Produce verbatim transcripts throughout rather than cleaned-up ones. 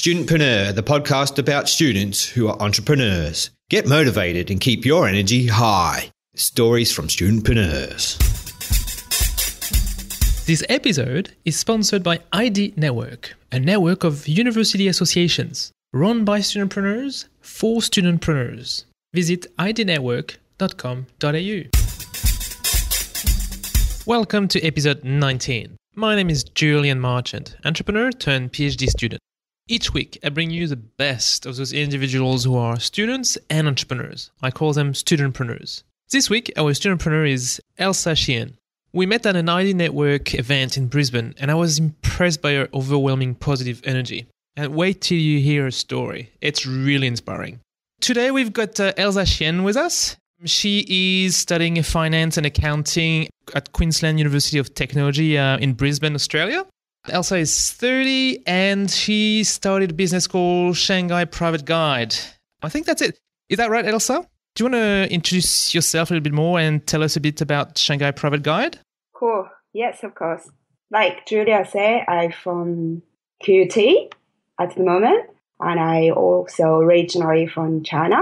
StudentPreneur, the podcast about students who are entrepreneurs. Get motivated and keep your energy high. Stories from StudentPreneurs. This episode is sponsored by I D Network, a network of university associations run by studentpreneurs for studentpreneurs. Visit i d network dot com dot a u. Welcome to episode nineteen. My name is Julien Marchand, entrepreneur turned PhD student. Each week, I bring you the best of those individuals who are students and entrepreneurs. I call them studentpreneurs. This week, our studentpreneur is Elsa Shien. We met at an I D Network event in Brisbane, and I was impressed by her overwhelming positive energy. And wait till you hear her story. It's really inspiring. Today, we've got uh, Elsa Shien with us. She is studying finance and accounting at Queensland University of Technology uh, in Brisbane, Australia. Elsa is thirty and she started a business called Shanghai Private Guide. I think that's it. Is that right, Elsa? Do you want to introduce yourself a little bit more and tell us a bit about Shanghai Private Guide? Cool. Yes, of course. Like Julia said, I'm from Q U T at the moment, and I also originally from China.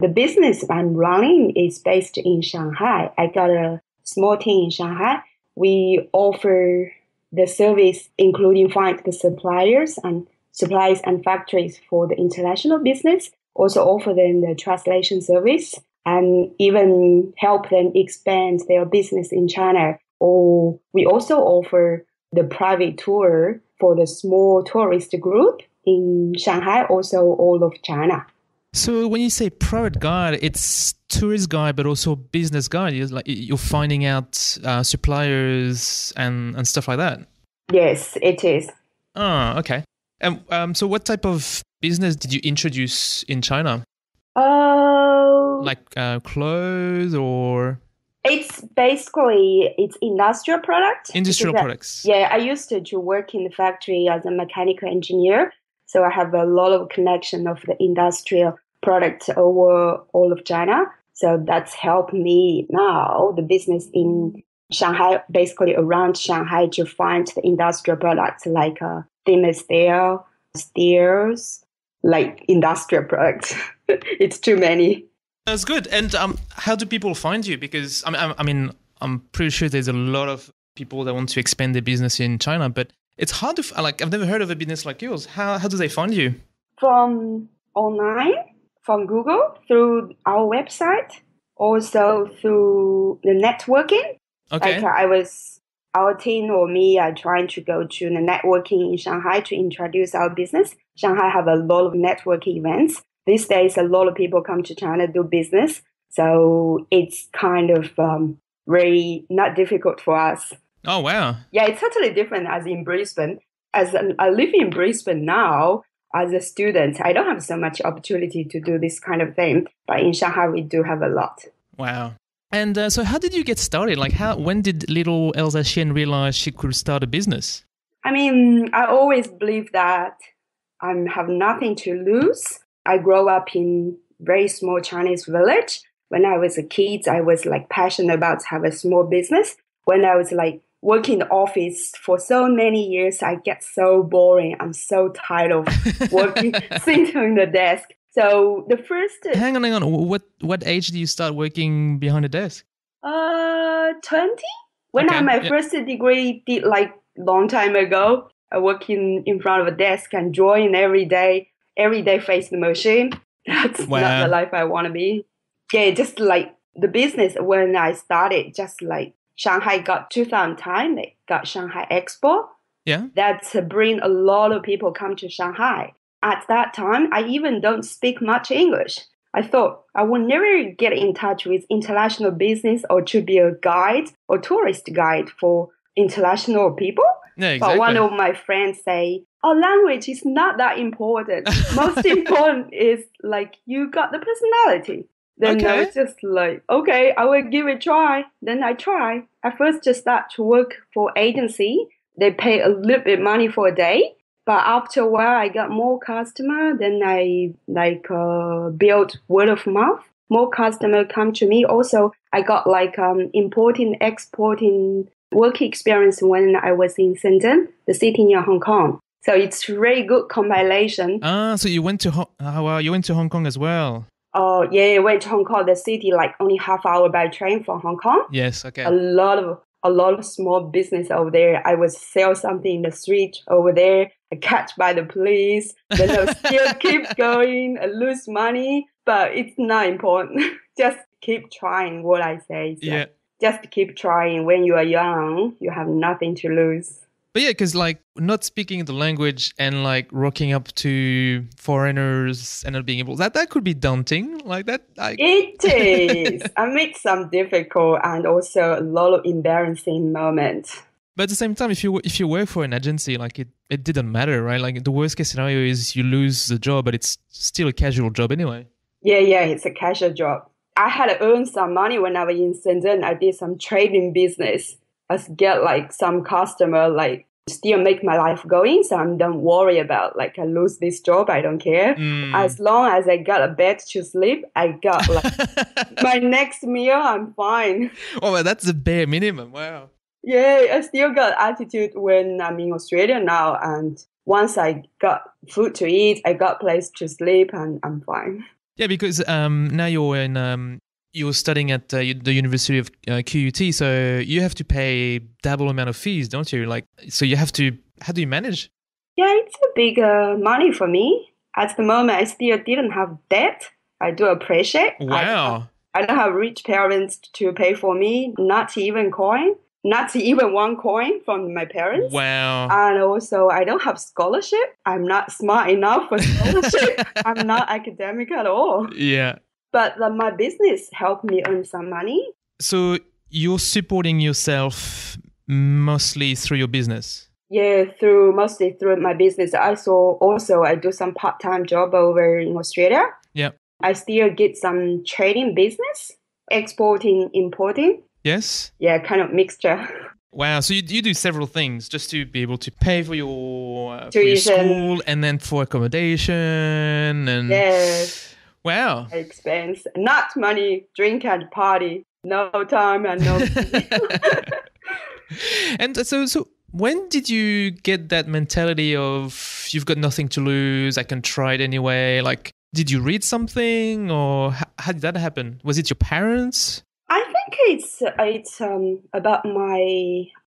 The business I'm running is based in Shanghai. I got a small team in Shanghai. We offer the service, including find the suppliers and supplies and factories for the international business, also offer them the translation service, and even help them expand their business in China. Or we also offer the private tour for the small tourist group in Shanghai, also all of China. So when you say private guide, it's tourist guide, but also business guide. You're, like, you're finding out uh, suppliers and, and stuff like that? Yes, it is. Ah, okay. And um, so what type of business did you introduce in China? Oh, uh, like uh, clothes or? It's basically, it's industrial products. Industrial products. I, yeah, I used to, to work in the factory as a mechanical engineer. So I have a lot of connection of the industrial products over all of China. So that's helped me now, the business in Shanghai, basically around Shanghai, to find the industrial products like uh, stainless steel, steels, like industrial products. It's too many. That's good. And um, how do people find you? Because I mean, I mean, I'm pretty sure there's a lot of people that want to expand their business in China, but it's hard to, like, I've never heard of a business like yours. How how do they find you? From online, from Google, through our website, also through the networking. Okay. Like I was, our team or me are trying to go to the networking in Shanghai to introduce our business. Shanghai have a lot of networking events. These days, a lot of people come to China to do business. So it's kind of um, very not difficult for us. Oh, wow. Yeah, it's totally different as in Brisbane. As an, I live in Brisbane now, as a student, I don't have so much opportunity to do this kind of thing. But in Shanghai, we do have a lot. Wow. And uh, so how did you get started? Like, how? when did little Elsa Shien realize she could start a business? I mean, I always believe that I have nothing to lose. I grew up in very small Chinese village. When I was a kid, I was like passionate about to have a small business. When I was like, work in the office for so many years, I get so boring. I'm so tired of working, sitting on the desk. So the first... Hang on, hang on. What what age do you start working behind the desk? Uh, twenty. When okay. I my yeah. first degree, did like long time ago, I work in, in front of a desk and drawing every day, every day face the machine. That's wow. not the life I want to be. Yeah, just like the business when I started, just like Shanghai got two thousand ten, they got Shanghai Expo. Yeah. That bring a lot of people come to Shanghai. At that time, I even don't speak much English. I thought I would never get in touch with international business or to be a guide or tourist guide for international people. Yeah, exactly. But one of my friends say, oh, language is not that important. Most important is like you got the personality. Then okay. I was just like, okay, I will give it a try. Then I try. I first just start to work for agency. They pay a little bit money for a day. But after a while, I got more customer. Then I like uh, built word of mouth. More customer come to me. Also, I got like um, importing, exporting work experience when I was in Shenzhen, the city near Hong Kong. So it's really good compilation. Ah, so you went to Hong- oh, you went to Hong Kong as well. Oh, yeah, I went to Hong Kong, the city, like only half hour by train from Hong Kong. Yes, okay. A lot of a lot of small business over there. I would sell something in the street over there. I catch by the police. Then I still keep going. I lose money, but it's not important. Just keep trying. What I say. So yeah. Just keep trying. When you are young, you have nothing to lose. But yeah, because like not speaking the language and like rocking up to foreigners and not being able that that could be daunting like that. I... It is. I make some difficult and also a lot of embarrassing moments. But at the same time, if you if you work for an agency, like it, it didn't matter, right? Like the worst case scenario is you lose the job, but it's still a casual job anyway. Yeah, yeah, it's a casual job. I had earned some money when I was in Shenzhen. I did some trading business. I get like some customer, like still make my life going. So I don't worry about like I lose this job. I don't care. Mm. As long as I got a bed to sleep, I got like my next meal, I'm fine. Oh, well, that's the bare minimum. Wow. Yeah, I still got attitude when I'm in Australia now. And once I got food to eat, I got place to sleep and I'm fine. Yeah, because um, now you're in... Um You're studying at uh, the University of uh, Q U T, so you have to pay double amount of fees, don't you? Like, so you have to. How do you manage? Yeah, it's a big uh, money for me at the moment. I still didn't have debt. I do appreciate. Wow. I, I don't have rich parents to pay for me. Not even coin. Not even one coin from my parents. Wow. And also, I don't have scholarship. I'm not smart enough for scholarship. I'm not academic at all. Yeah. But the, my business helped me earn some money. So you're supporting yourself mostly through your business? Yeah, through mostly through my business. I saw also I do some part-time job over in Australia. Yeah. I still get some trading business, exporting, importing. Yes. Yeah, kind of mixture. Wow. So you, you do several things just to be able to pay for your, uh, for your school and then for accommodation and... Yes. Wow. Expense. Not money, drink and party. No time and no... And so so when did you get that mentality of you've got nothing to lose, I can try it anyway? Like, did you read something or how, how did that happen? Was it your parents? I think it's, it's um, about my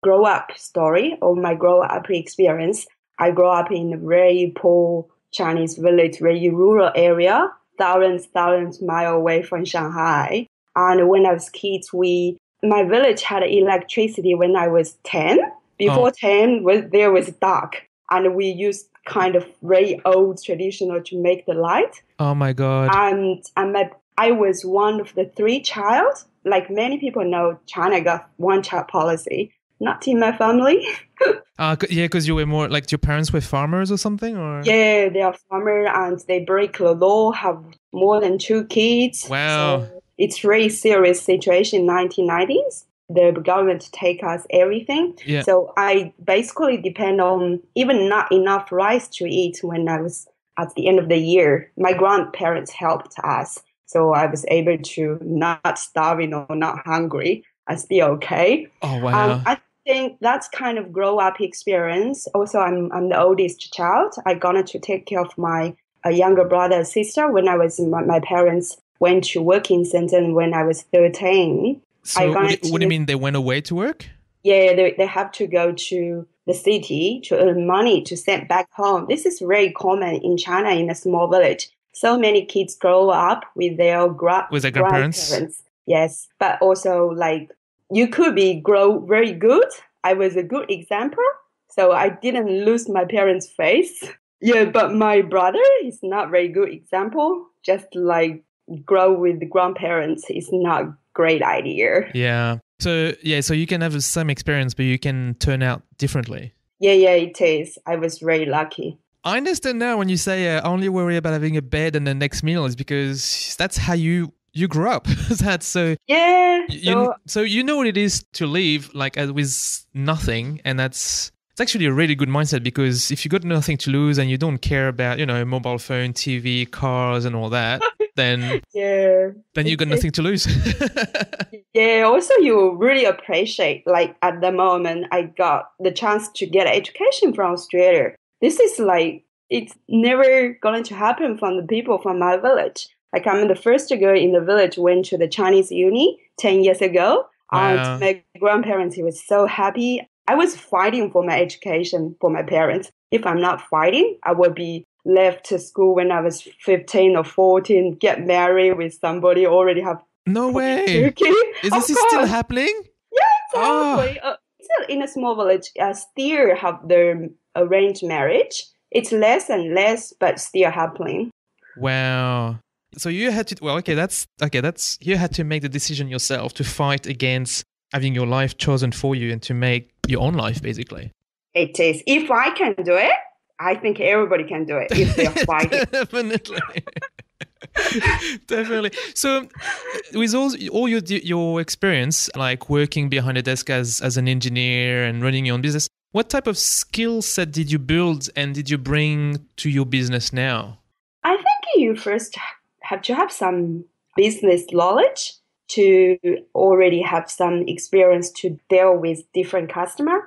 grow-up story or my grow-up experience. I grew up in a very poor Chinese village, very rural area. Thousands, thousands miles away from Shanghai. And when I was kids, we my village had electricity when I was ten. Before oh. ten, was, there was dark, and we used kind of very old traditional to make the light. Oh my god! And and my, I was one of the three child. Like many people know, China got one child policy. Not in my family. uh, yeah, because you were more like your parents were farmers or something? Or Yeah, they are farmers and they break the law, have more than two kids. Wow. So it's really serious situation in nineteen nineties. The government take us everything. Yeah. So I basically depend on even not enough rice to eat when I was at the end of the year. My grandparents helped us. So I was able to not starving or not hungry. I still okay. Oh, wow. Um, I I think that's kind of grow-up experience. Also, I'm I'm the oldest child. I got to take care of my uh, younger brother and sister when I was my, my parents went to work in Shenzhen when I was thirteen. So I what, to, what do you mean they went away to work? Yeah, they they have to go to the city to earn money to send back home. This is very common in China in a small village. So many kids grow up with their gra- with their grandparents. grandparents. Yes, but also like. You could be grow very good. I was a good example. So I didn't lose my parents' face. Yeah, but my brother is not very good example. Just like grow with the grandparents is not a great idea. Yeah. So yeah, so you can have the same experience, but you can turn out differently. Yeah, yeah, it is. I was very lucky. I understand now when you say uh, only worry about having a bed and the next meal is because that's how you... You grew up. That's so yeah. So you, so you know what it is to live like with nothing, and that's it's actually a really good mindset because if you got nothing to lose and you don't care about you know mobile phone, T V, cars, and all that, then yeah, then you got nothing to lose. Yeah. Also, you really appreciate like at the moment I got the chance to get an education from Australia. this is like, it's never going to happen from the people from my village. Like, I'm the first girl in the village went to the Chinese uni ten years ago. Wow. And my grandparents, he was so happy. I was fighting for my education for my parents. If I'm not fighting, I will be left to school when I was fifteen or fourteen, get married with somebody, already have... No way! Is this still happening? Yeah, exactly. Oh. Uh, still in a small village, uh, still have their arranged marriage. It's less and less, but still happening. Wow. So you had to, well, okay, that's, okay, that's, you had to make the decision yourself to fight against having your life chosen for you and to make your own life, basically. It is. If I can do it, I think everybody can do it if they're fighting. Definitely. Definitely. So with all, all your your experience, like working behind a desk as, as an engineer and running your own business, what type of skill set did you build and did you bring to your business now? I think you first have to have some business knowledge to already have some experience to deal with different customers.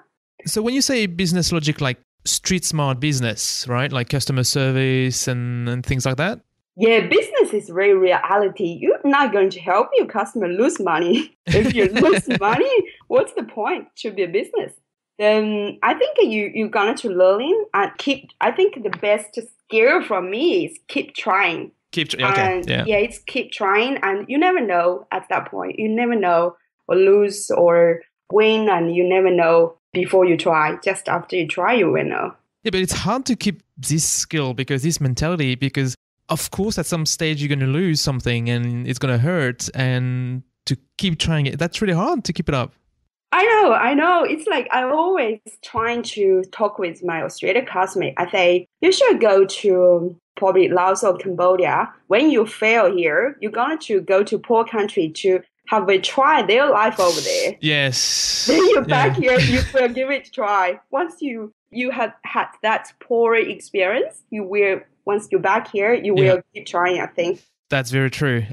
So when you say business logic, like street smart business, right? Like customer service and, and things like that? Yeah, business is very reality. You're not going to help your customer lose money. If you lose money, what's the point to be a business? Then I think you, you're going to learn and keep, I think the best skill from me is keep trying. Keep trying. Okay. And yeah. yeah, it's keep trying. And you never know at that point. You never know or lose or win. And you never know before you try. Just after you try, you will know. Yeah, but it's hard to keep this skill because this mentality, because of course, at some stage, you're going to lose something and it's going to hurt. And to keep trying it, that's really hard to keep it up. I know, I know. It's like I'm always trying to talk with my Australian classmates. I say, you should go to probably Laos or Cambodia. When you fail here, you're going to go to poor country to have a try their life over there. Yes. Then you're back yeah. here, you will give it a try. Once you, you have had that poor experience, you will... Once you're back here, you will yeah. keep trying, I think. That's very true.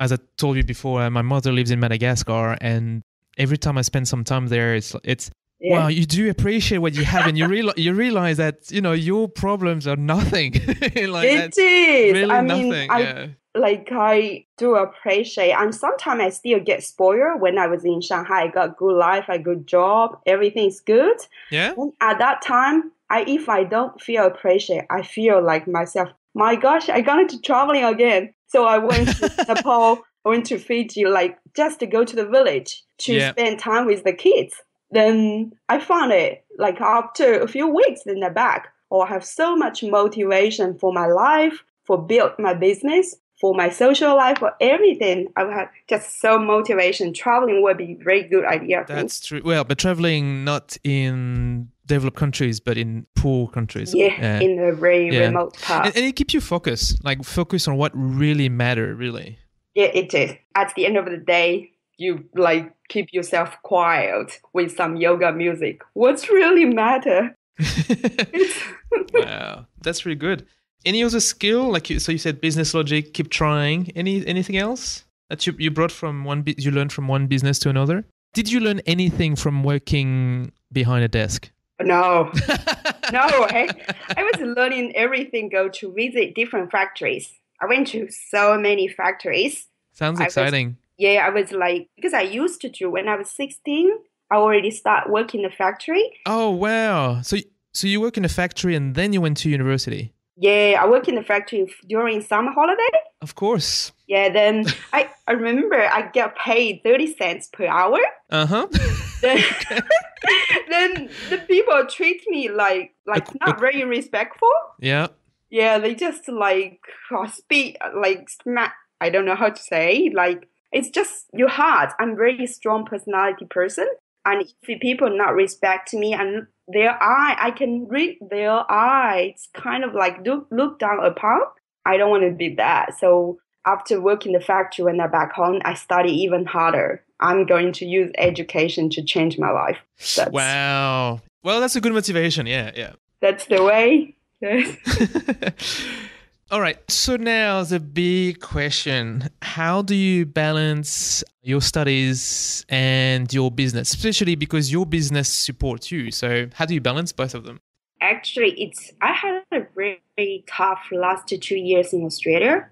As I told you before, my mother lives in Madagascar, and every time I spend some time there, it's it's yeah. wow, you do appreciate what you have, and you realize you realize that you know your problems are nothing. like, it is really I nothing. Mean, I, yeah. like I do appreciate, and sometimes I still get spoiled. When I was in Shanghai, I got good life, I good job, everything's good. Yeah. And at that time. I, if I don't feel appreciated, I feel like myself, my gosh, I got into traveling again. So I went to Nepal, I went to Fiji, like just to go to the village to yeah. spend time with the kids. Then I found it like after a few weeks in the back, or I have so much motivation for my life, for build my business, for my social life, for everything. I have just so motivation. Traveling would be a very good idea. That's true. Well, but traveling not in... developed countries, but in poor countries. Yeah, uh, in a very yeah. remote part. And, and it keeps you focused, like focus on what really matter, really. Yeah, it is. At the end of the day, you like keep yourself quiet with some yoga music. What's really matter? Wow, that's really good. Any other skill? Like you, so you said business logic, keep trying. Any anything else that you, you brought from one, you learned from one business to another? Did you learn anything from working behind a desk? No, no. I, I was learning everything, go to visit different factories. I went to so many factories. Sounds I exciting. Was, yeah, I was like, because I used to do, when I was sixteen, I already started working in a factory. Oh, wow. So, so you work in a factory and then you went to university? Yeah, I work in the factory during summer holiday. Of course. Yeah, then I, I remember I get paid thirty cents per hour. Uh-huh. Then, okay. Then the people treat me like like a, not a, very respectful. Yeah. Yeah, they just like speak, like smack. I don't know how to say. Like, it's just your heart. I'm a very strong personality person. And if people not respect me and their eye, I can read their eye. It's kind of like look, look down upon. I don't want to be that. So after working in the factory when I'm back home, I study even harder. I'm going to use education to change my life. That's, wow. Well, that's a good motivation. Yeah, yeah. That's the way. All right. So now the big question. How do you balance your studies and your business, especially because your business supports you? So how do you balance both of them? Actually, it's I had a very, very tough last two years in Australia.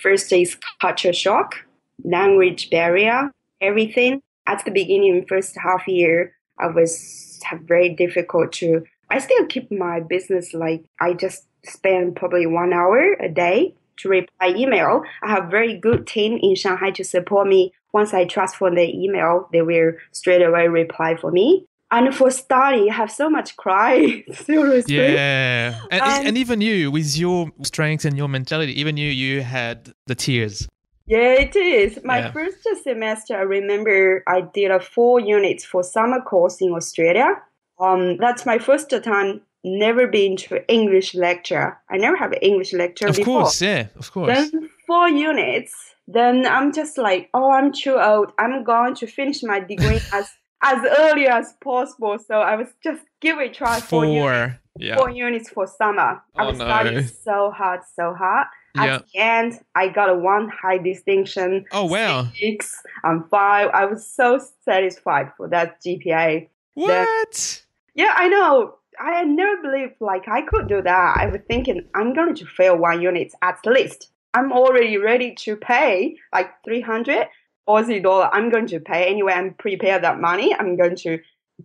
First is culture shock, language barrier, everything. At the beginning, first half year, I was very difficult to. I still keep my business like I just spend probably one hour a day to reply email. I have a very good team in Shanghai to support me. Once I transfer the email, they will straight away reply for me. And for study, I have so much cry. Seriously. Yeah. And, and, and even you, with your strength and your mentality, even you, you had the tears. Yeah, it is. My yeah. first semester, I remember I did a four units for summer course in Australia. Um, that's my first time never been to an English lecture. I never have an English lecture of before. Of course, yeah, of course. Then four units. Then I'm just like, oh, I'm too old. I'm going to finish my degree as as early as possible. So I was just give it a try. Four, four units. Yeah. Four units for summer. I oh, was no. studying so hard, so hard. At yeah. the end, I got a one high distinction. Oh, wow. Six and five. I was so satisfied for that G P A. What? Then, yeah, I know. I had never believed like I could do that. I was thinking I'm going to fail one unit at least. I'm already ready to pay like three hundred Aussie dollar. I'm going to pay anyway. I'm prepared that money. I'm going to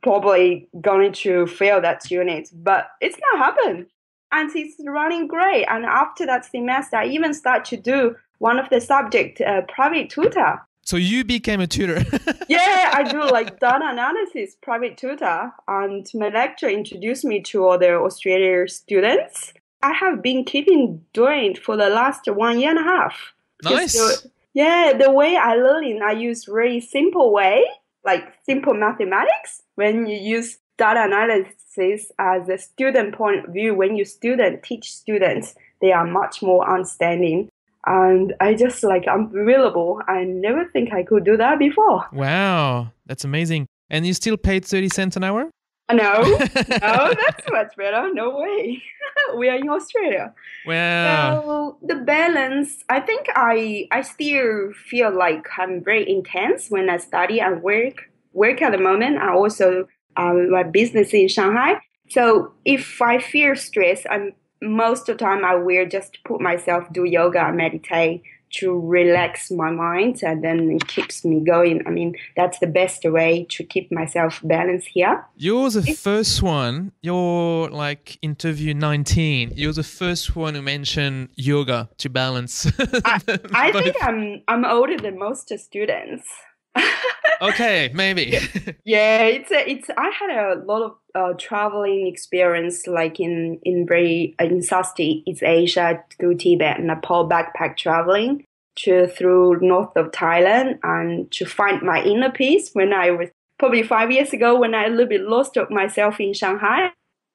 probably going to fail that unit, but it's not happened. And it's running great. And after that semester, I even start to do one of the subject uh, private tutor. So you became a tutor. Yeah, I do like data analysis, private tutor. And my lecturer introduced me to other Australian students. I have been keeping doing it for the last one year and a half. Nice. So, yeah, the way I learn, I use very simple way, like simple mathematics. When you use data analysis as a student point of view, when you student teach students, they are much more understanding. And I just like, I'm available. I never think I could do that before. Wow. That's amazing. And you still paid thirty cents an hour? No, no, that's much better. No way. We are in Australia. Wow. So the balance, I think I, I still feel like I'm very intense when I study and work, work at the moment. I also, um, my business in Shanghai. So if I feel stress, I'm most of the time I will just put myself, do yoga and meditate to relax my mind, and then it keeps me going. I mean, that's the best way to keep myself balanced here. You're the it's- first one, you're like interview nineteen, you're the first one who mentioned yoga to balance. I, I think I'm I'm older than most students. Okay, maybe. Yeah, it's a, it's. I had a lot of uh, traveling experience, like in in very in Southeast Asia, to Tibet, Nepal, backpack traveling to through north of Thailand, and to find my inner peace. When I was probably five years ago, when I a little bit lost myself in Shanghai,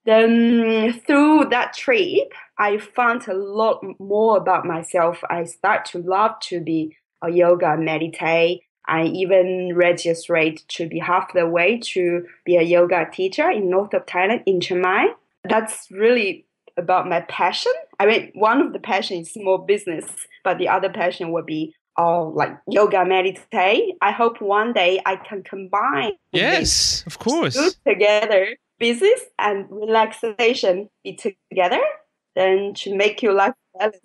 then through that trip, I found a lot more about myself. I start to love to be a yoga, meditate. I even registered to be half the way to be a yoga teacher in north of Thailand, in Chiang Mai. That's really about my passion. I mean, one of the passion is small business, but the other passion would be oh, like yoga, meditate. I hope one day I can combine. Yes, of course. Put together business and relaxation be together, then to make your life balance.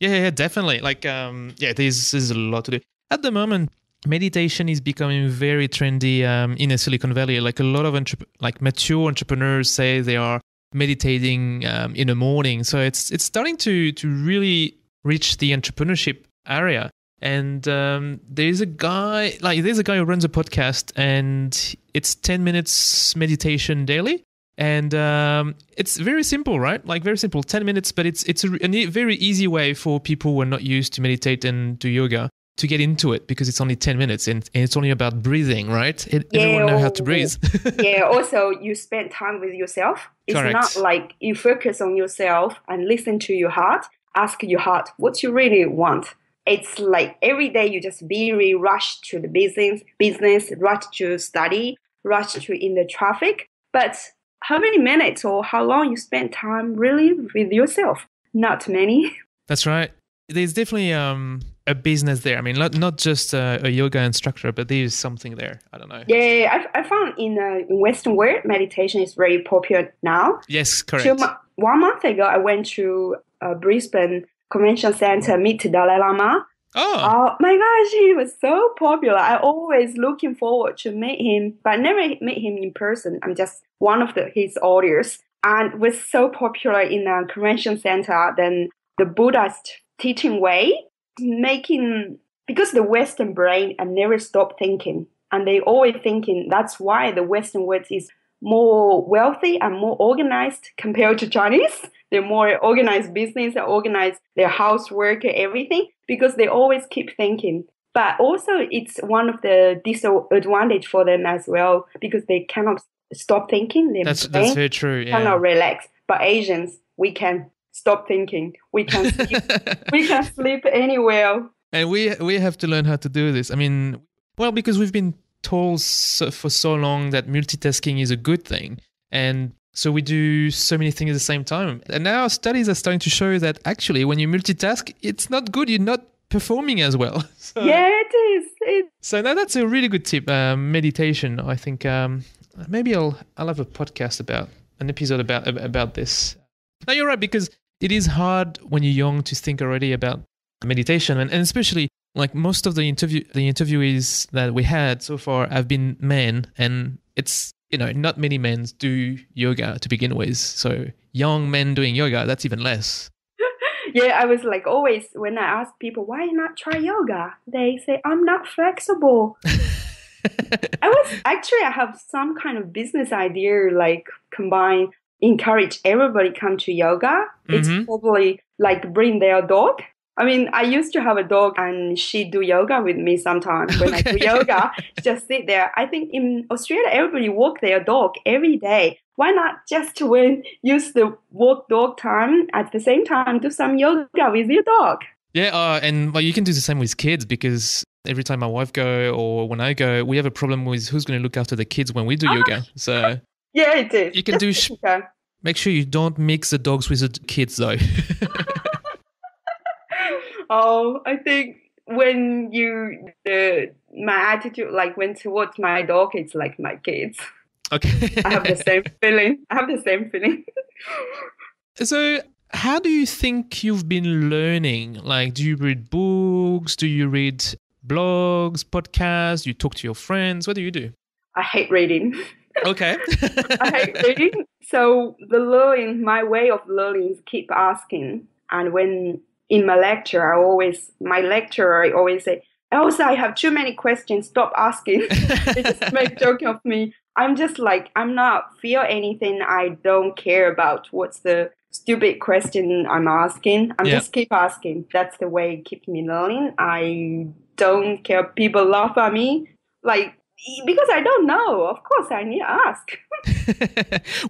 Yeah, yeah, definitely. Like, um, yeah, there's there's a lot to do at the moment. Meditation is becoming very trendy um, in Silicon Valley. Like a lot of entrep- like mature entrepreneurs say they are meditating um, in the morning. So it's it's starting to to really reach the entrepreneurship area. And um, there's a guy like there's a guy who runs a podcast, and it's ten minutes meditation daily. And um, it's very simple, right? Like very simple, ten minutes. But it's it's a, a very easy way for people who are not used to meditate and do yoga to get into it, because it's only ten minutes and, and it's only about breathing, right? It, yeah, everyone knows how to breathe. Yeah, also you spend time with yourself. It's correct. Not like you focus on yourself and listen to your heart, ask your heart what you really want. It's like every day you just be really rushed to the business, business, rushed to study, rushed to in the traffic. But how many minutes or how long you spend time really with yourself? Not many. That's right. there's definitely um, a business there. I mean, not, not just a, a yoga instructor, but there is something there. I don't know. Yeah, I, I found in the uh, Western world, meditation is very popular now. Yes, correct. Two, one month ago, I went to uh, Brisbane Convention Center, meet Dalai Lama. Oh. Oh my gosh, he was so popular. I always looking forward to meet him, but I never met him in person. I'm just one of the, his audience, and was so popular in the convention center. Then the Buddhist teaching way, making, because the Western brain and never stop thinking, and they always thinking. That's why the Western world is more wealthy and more organized compared to Chinese. They're more organized business, they organize their housework, everything, because they always keep thinking. But also it's one of the disadvantage for them as well, because they cannot stop thinking. They that's, that's very true. Yeah. Cannot relax. But Asians, we can stop thinking. We can sleep. we can sleep anywhere. And we we have to learn how to do this. I mean, well, because we've been told so, for so long that multitasking is a good thing, and so we do so many things at the same time. And now studies are starting to show that actually when you multitask, it's not good. You're not performing as well. So, yeah, it is. It... So now that's a really good tip. Uh, meditation, I think. Um, maybe I'll I'll have a podcast about an episode about about this. No, you're right, because it is hard when you're young to think already about meditation, and, and especially like most of the interview the interviewees that we had so far have been men, and it's, you know, not many men do yoga to begin with. So young men doing yoga, that's even less. Yeah, I was like always when I ask people, why not try yoga? They say, I'm not flexible. I was actually, I have some kind of business idea, like combine, encourage everybody come to yoga. Mm-hmm. It's probably like bring their dog. I mean, I used to have a dog and she do yoga with me sometimes. When okay. I do yoga, just sit there. I think in Australia, everybody walk their dog every day. Why not just when use the walk dog time at the same time, do some yoga with your dog? Yeah, uh, and well, you can do the same with kids, because every time my wife go or when I go, we have a problem with who's going to look after the kids when we do ah. yoga. So yeah, it is. You can just do. Sh- okay. Make sure you don't mix the dogs with the kids, though. Oh, I think when you, uh, my attitude, like when towards my dog, it's like my kids. Okay. I have the same feeling. I have the same feeling. So how do you think you've been learning? Like, do you read books? Do you read blogs, podcasts? You talk to your friends? What do you do? I hate reading. Okay. I hate reading. So the learning, my way of learning is keep asking. And when... in my lecture, I always, my lecturer, I always say, Elsa, I have too many questions. Stop asking. They just make joke of me. I'm just like, I'm not feel anything. I don't care about what's the stupid question I'm asking. I'm yeah. just keep asking. That's the way it keeps me learning. I don't care. People laugh at me. Like, because I don't know. Of course, I need to ask.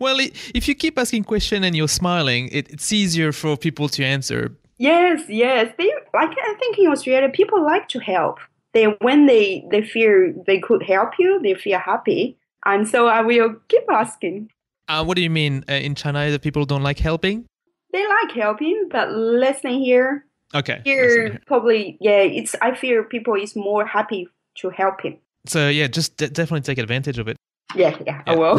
Well, if you keep asking questions and you're smiling, it's easier for people to answer. Yes, yes. They like. I think in Australia, people like to help. They when they they feel they could help you, they feel happy, and so I will keep asking. Uh, what do you mean uh, in China? That people don't like helping? They like helping, but less than here. Okay. Here, here. Probably, yeah. It's I feel people is more happy to help him. So yeah, just d- definitely take advantage of it. Yeah, yeah, yeah. I will.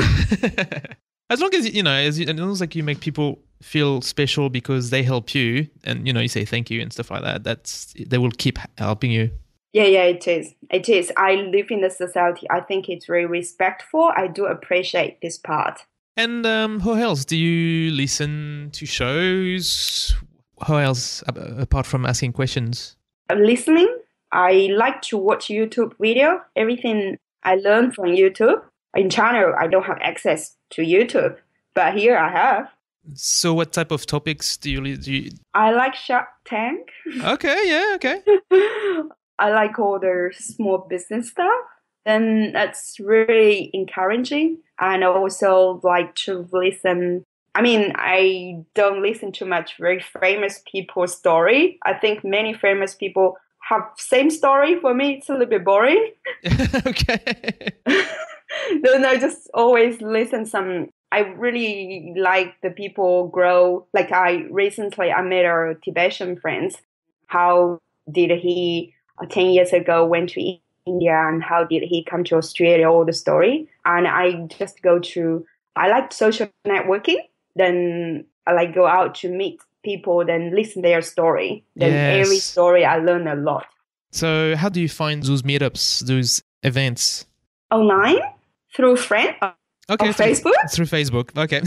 As long as you know, as, you, as long as like you make people feel special because they help you, and you know you say thank you and stuff like that, that's they will keep helping you. Yeah, yeah, it is. It is. I live in the society. I think it's very respectful. I do appreciate this part. And um, who else do you listen to shows? Who else apart from asking questions? I'm listening. I like to watch YouTube video. Everything I learn from YouTube. In China, I don't have access to YouTube, but here I have. So, what type of topics do you? Do you... I like Shark Tank. Okay, yeah, okay. I like all the small business stuff, and that's really encouraging. And I also like to listen. I mean, I don't listen to much very famous people's story. I think many famous people have same story. For me, it's a little bit boring. Okay. Then I just always listen some. I really like the people grow. Like I recently, I met our Tibetan friends. how did he uh, ten years ago went to India and how did he come to Australia, all the story. And I just go to, I like social networking, then I like go out to meet people, then listen their story. Then yes. Every story I learn a lot. So how do you find those meetups, those events? Online? Through friends? Okay, on through, Facebook? Through Facebook, okay.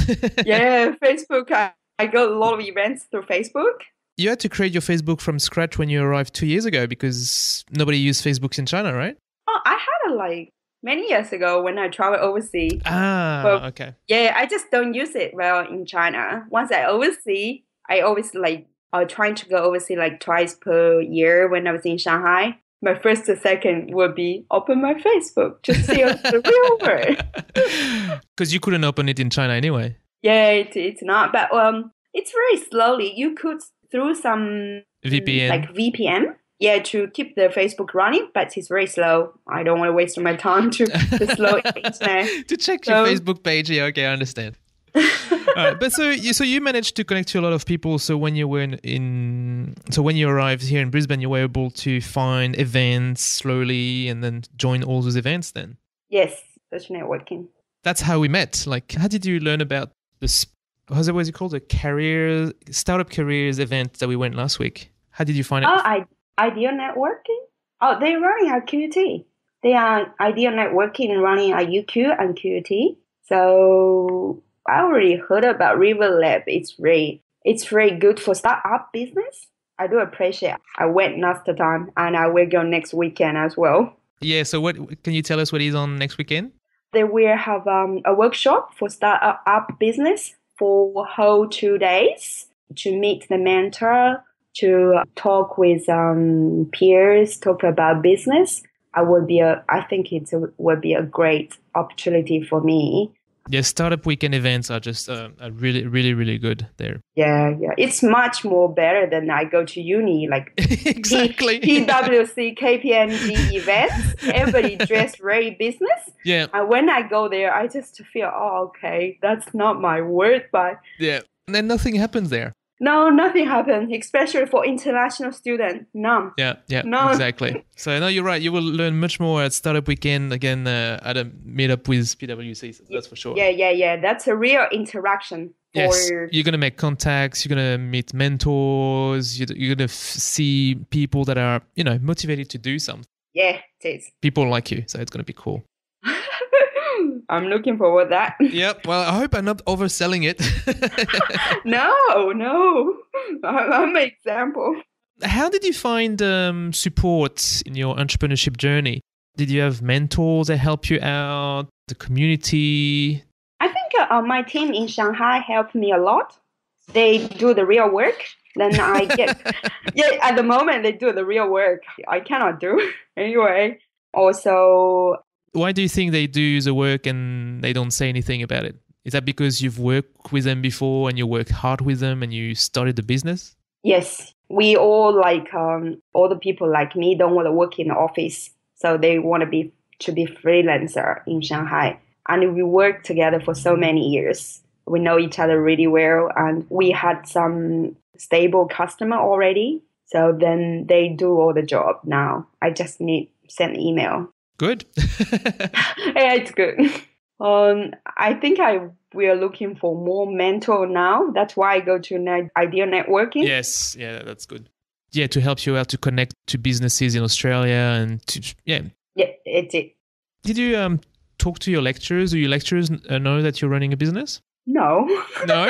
Yeah, Facebook. I, I got a lot of events through Facebook. You had to create your Facebook from scratch when you arrived two years ago because nobody used Facebook in China, right? Oh, I had it like many years ago when I traveled overseas. Ah, but, okay. Yeah, I just don't use it well in China. Once I overseas, I always like uh, trying to go overseas like twice per year when I was in Shanghai. My first or second would be open my Facebook to see the real world. Because you couldn't open it in China anyway. Yeah, it, it's not. But um, it's very slowly. You could through some V P N, like V P N, yeah, to keep the Facebook running. But it's very slow. I don't want to waste my time to the slow internet. To check so, your Facebook page. Yeah, okay, I understand. Right, but so you, so you managed to connect to a lot of people. So when you were in, in, so when you arrived here in Brisbane, you were able to find events slowly and then join all those events then? Yes, social networking. That's how we met. Like, how did you learn about this? How's it, what is it called? The career, startup careers event that we went last week. How did you find it? Oh, I, Idea Networking. Oh, they're running at Q U T. They are Idea Networking running at U Q and Q U T. So I already heard about River Lab. It's very, it's very good for startup business. I do appreciate it. I went last time and I will go next weekend as well. Yeah. So what can you tell us what is on next weekend? They will have um, a workshop for startup business for whole two days to meet the mentor, to talk with um, peers, talk about business. I will be a, I think it will be a great opportunity for me. Yeah, startup weekend events are just uh, are really, really, really good there. Yeah, yeah. It's much more better than I go to uni, like exactly. P- PwC, K P M G events. Everybody dressed very business. Yeah. And when I go there, I just feel, oh, okay, that's not my word, but... Yeah, and then nothing happens there. No, nothing happened, especially for international students. None. Yeah, yeah, None. Exactly. So, no, you're right. You will learn much more at Startup Weekend, again, uh, at a meetup with PwC, so that's for sure. Yeah, yeah, yeah. That's a real interaction. For... Yes, you're going to make contacts, you're going to meet mentors, you're, you're going to f- see people that are, you know, motivated to do something. Yeah, it is. People like you, so it's going to be cool. I'm looking forward to that. Yep. Well, I hope I'm not overselling it. no, no. I'm an example. How did you find um, support in your entrepreneurship journey? Did you have mentors that helped you out, the community? I think uh, my team in Shanghai helped me a lot. They do the real work. Then I get... yeah, at the moment, they do the real work. I cannot do anyway. Also... Why do you think they do the work and they don't say anything about it? Is that because you've worked with them before and you work hard with them and you started the business? Yes. We all like, um, all the people like me don't want to work in the office. So they want to be to be freelancer in Shanghai. And we worked together for so many years. We know each other really well and we had some stable customer already. So then they do all the job now. I just need send email. Good. Yeah, it's good. Um, I think I we are looking for more mentor now. That's why I go to ne- Idea Networking. Yes, yeah, that's good. Yeah, to help you out to connect to businesses in Australia and to, yeah. Yeah, it's it. Did you um talk to your lecturers? Do your lecturers know that you're running a business? No. No?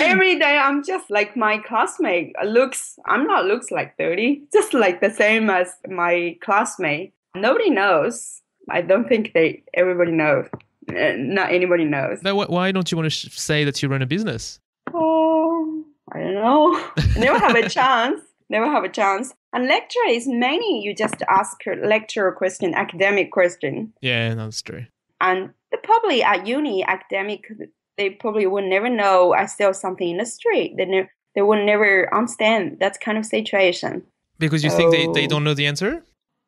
Every day I'm just like my classmate. Looks, I'm not looks like thirty, just like the same as my classmate. Nobody knows. I don't think they. Everybody knows. Uh, not anybody knows. Now, wh- why don't you want to sh- say that you run a business? Oh, I don't know. Never have a chance. Never have a chance. And lecture is many. You just ask lecture question, academic question. Yeah, that's true. And probably at uni, academic, they probably would never know I sell something in the street. They ne- they would never understand that kind of situation. Because you so... think they, they don't know the answer?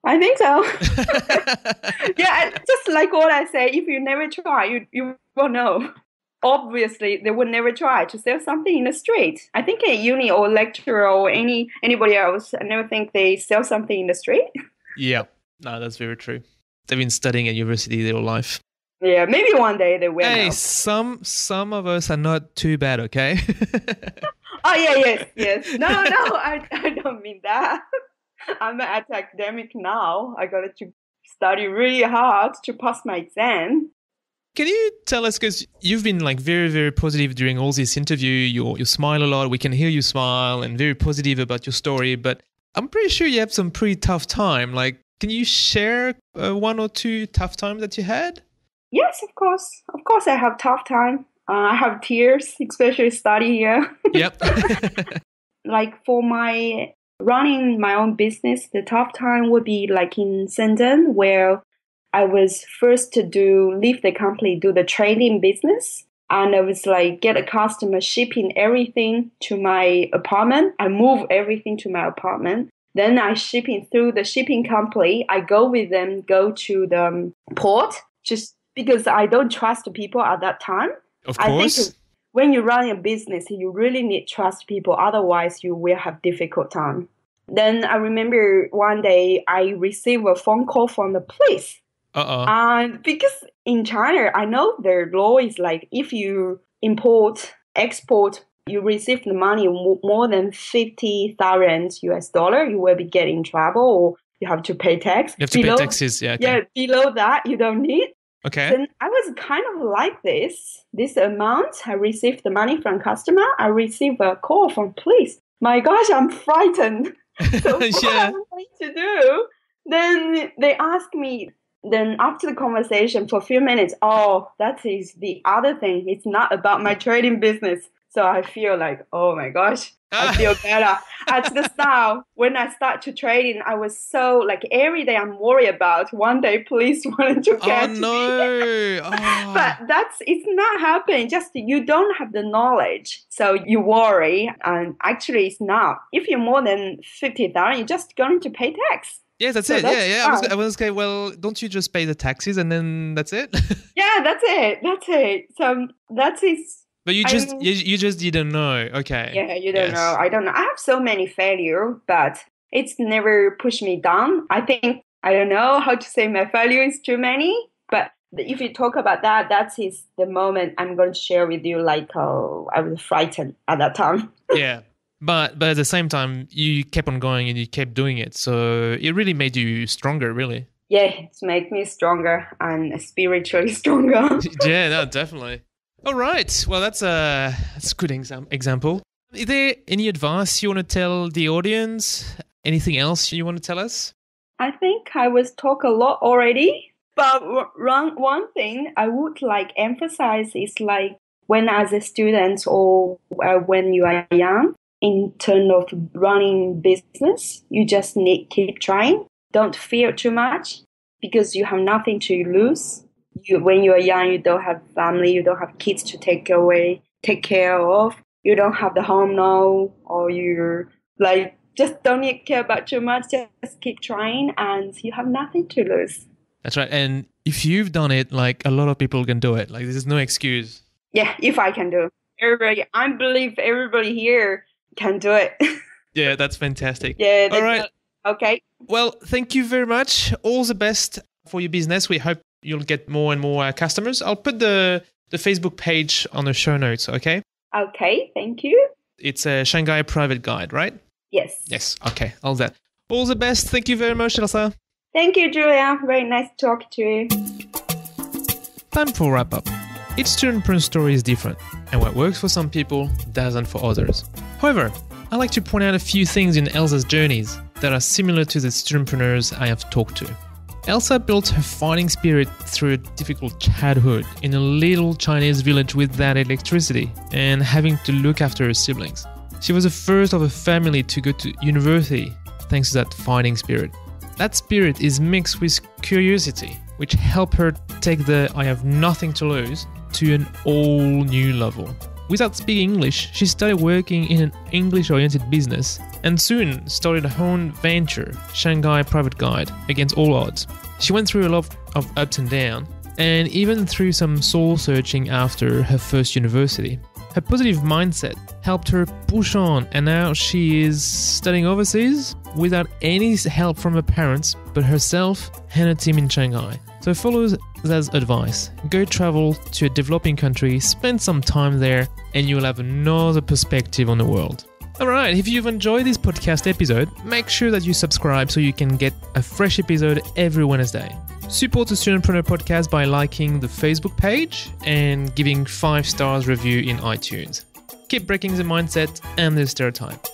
I think so. Yeah, just like what I say, if you never try, you you won't know. obviously they would never try to sell something in the street. I think a uni or lecturer or any anybody else, I never think they sell something in the street. Yeah, no, that's very true. They've been studying at university their whole life. Yeah, maybe one day they will. Hey, out. some some of us are not too bad, okay? Oh yeah, yes, yes. No, no, I I don't mean that. I'm an academic now. I got to study really hard to pass my exam. Can you tell us, because you've been like very, very positive during all this interview. You you smile a lot. We can hear you smile and very positive about your story. But I'm pretty sure you had some pretty tough time. Like, can you share uh, one or two tough times that you had? Yes, of course. Of course, I have tough time. Uh, I have tears, especially study here. Yep. Like for my running my own business, the tough time would be like in Shenzhen, where I was first to do leave the company, do the trading business. And I was like, get a customer shipping everything to my apartment. I move everything to my apartment. Then I shipping through the shipping company. I go with them, go to the port, just because I don't trust people at that time. Of course. I think when you run your business, you really need to trust people. Otherwise, you will have difficult time. Then I remember one day I received a phone call from the police. Uh-oh. And because in China, I know their law is like if you import, export, you receive the money more than fifty thousand U S dollars, you will be getting in trouble or you have to pay tax. You have to below, pay taxes, yeah. Okay. Yeah, below that, you don't need. Okay. Then I was kind of like this. This amount, I received the money from customer. I received a call from police. My gosh, I'm frightened. So what yeah. am I going to do? Then they asked me, then after the conversation for a few minutes, oh, that is the other thing. It's not about my trading business. So I feel like, oh my gosh, I feel better. At the start, when I start to trading, I was so like every day I'm worried about one day police wanted to catch me. Oh no! Oh. But that's it's not happening. Just you don't have the knowledge, so you worry. And actually, it's not. If you're more than fifty thousand, you're just going to pay tax. Yes, that's so it. That's yeah, yeah. I was, I was okay. Well, don't you just pay the taxes and then that's it? Yeah, that's it. That's it. So that's it. But you just I mean, you, you just didn't know, okay? Yeah, you don't yes. know. I don't know. I have so many failures, but it's never pushed me down. I think I don't know how to say my failure is too many. But if you talk about that, that is the moment I'm going to share with you. Like, oh, I was frightened at that time. Yeah, but but at the same time, you kept on going and you kept doing it. So it really made you stronger, really. Yeah, it's made me stronger and spiritually stronger. Yeah, no, definitely. All right. Well, that's a, that's a good exam- example. Is there any advice you want to tell the audience? Anything else you want to tell us? I think I was talk a lot already. But one, one thing I would like emphasize is like when as a student or when you are young, in terms of running business, you just need keep trying. Don't fear too much because you have nothing to lose. You, when you are young, you don't have family, you don't have kids to take away, take care of. You don't have the home now, or you're like just don't need to care about too much. Just keep trying, and you have nothing to lose. That's right. And if you've done it, like a lot of people can do it. Like there's no excuse. Yeah, if I can do, everybody, I believe everybody here can do it. Yeah, that's fantastic. Yeah. All right. Okay. Well, thank you very much. All the best for your business. We hope you'll get more and more customers. I'll put the, the Facebook page on the show notes, okay? Okay, thank you. It's a Shanghai Private Guide, right? Yes. Yes, okay, all that. All the best. Thank you very much, Elsa. Thank you, Julia. Very nice to talk to you. Time for wrap-up. Each StudentPreneur story is different, and what works for some people doesn't for others. However, I like to point out a few things in Elsa's journeys that are similar to the StudentPreneurs I have talked to. Elsa built her fighting spirit through a difficult childhood in a little Chinese village without electricity and having to look after her siblings. She was the first of her family to go to university thanks to that fighting spirit. That spirit is mixed with curiosity, which helped her take the I have nothing to lose to an all new level. Without speaking English, she started working in an English-oriented business and soon started her own venture, Shanghai Private Guide, against all odds. She went through a lot of ups and downs, and even through some soul searching after her first university. Her positive mindset helped her push on, and now she is studying overseas without any help from her parents, but herself and her team in Shanghai. So follow Za's advice. Go travel to a developing country, spend some time there, and you'll have another perspective on the world. Alright, if you've enjoyed this podcast episode, make sure that you subscribe so you can get a fresh episode every Wednesday. Support the StudentPreneur Podcast by liking the Facebook page and giving five stars review in iTunes. Keep breaking the mindset and the stereotype.